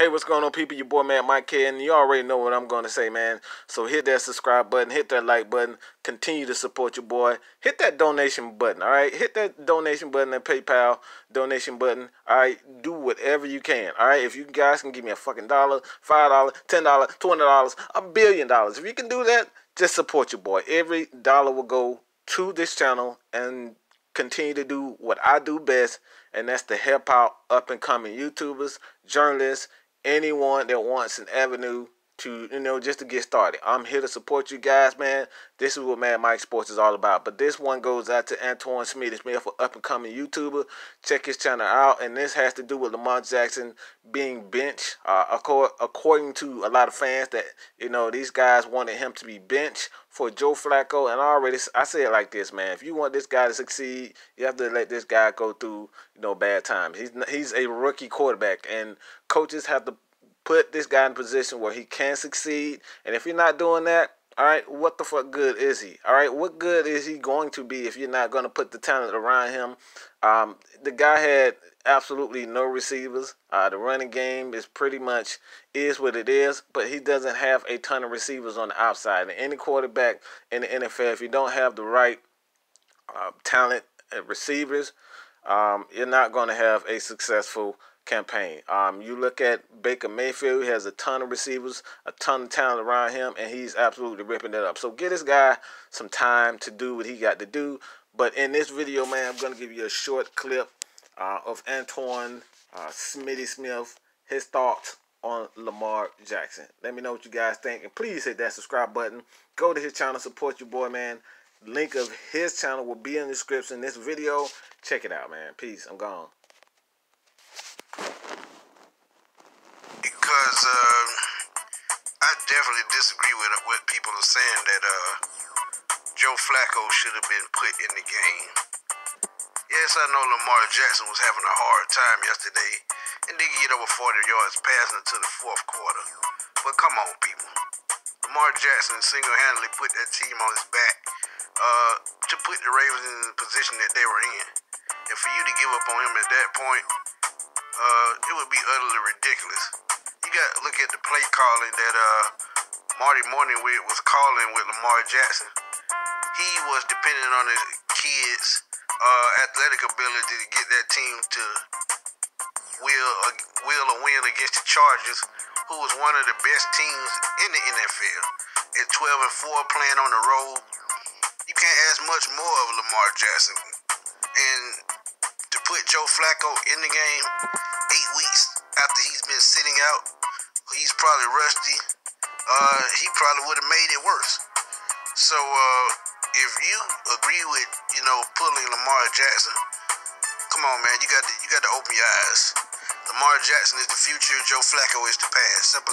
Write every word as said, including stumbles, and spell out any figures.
Hey, what's going on, people? Your boy, Mad Mike K, and you already know what I'm going to say, man. So hit that subscribe button, hit that like button, continue to support your boy. Hit that donation button, all right? Hit that donation button, that PayPal donation button, all right? Do whatever you can, all right? If you guys can give me a fucking dollar, five dollars, ten dollars, twenty dollars, a billion dollars. If you can do that, just support your boy. Every dollar will go to this channel and continue to do what I do best, and that's to help out up-and-coming YouTubers, journalists, anyone that wants an avenue to, you know, just to get started. I'm here to support you guys, man. This is what Mad Mike Sports is all about. But this one goes out to Antwon Smitty Smith, for up-and-coming YouTuber. Check his channel out. And this has to do with Lamar Jackson being benched. Uh, according to a lot of fans that, you know, these guys wanted him to be benched for Joe Flacco. And already, I say it like this, man. If you want this guy to succeed, you have to let this guy go through, you know, bad times. He's, he's a rookie quarterback. And coaches have to put this guy in a position where he can succeed. And if you're not doing that, all right, what the fuck good is he? All right, what good is he going to be if you're not going to put the talent around him? Um, the guy had absolutely no receivers. Uh, the running game is pretty much is what it is, but he doesn't have a ton of receivers on the outside. And any quarterback in the N F L, if you don't have the right uh, talent and receivers, um, you're not going to have a successful campaign. Um, you look at Baker Mayfield, he has a ton of receivers, a ton of talent around him, and he's absolutely ripping it up. So give this guy some time to do what he got to do. But in this video, man, I'm going to give you a short clip uh, of Antwon uh, Smitty Smith, his thoughts on Lamar Jackson. Let me know what you guys think, and please hit that subscribe button. Go to his channel, support your boy, man. Link of his channel will be in the description in this video. Check it out, man. Peace. I'm gone. Because uh, I definitely disagree with what people are saying, that uh, Joe Flacco should have been put in the game. Yes, I know Lamar Jackson was having a hard time yesterday and didn't get over forty yards passing until the fourth quarter. But come on, people. Lamar Jackson single-handedly put that team on his back uh, to put the Ravens in the position that they were in. And for you to give up on him at that point, Uh, it would be utterly ridiculous. You got to look at the play calling that uh, Marty Mornhinweg was calling with Lamar Jackson. He was dependent on his kids' uh, athletic ability to get that team to will a, will a win against the Chargers, who was one of the best teams in the N F L. At twelve and four, playing on the road, you can't ask much more of Lamar Jackson. And to put Joe Flacco in the game eight weeks after he's been sitting out, he's probably rusty. Uh, he probably would have made it worse. So uh, if you agree with, you know, pulling Lamar Jackson, come on, man, you got to you got to open your eyes. Lamar Jackson is the future. Joe Flacco is the past. Simply.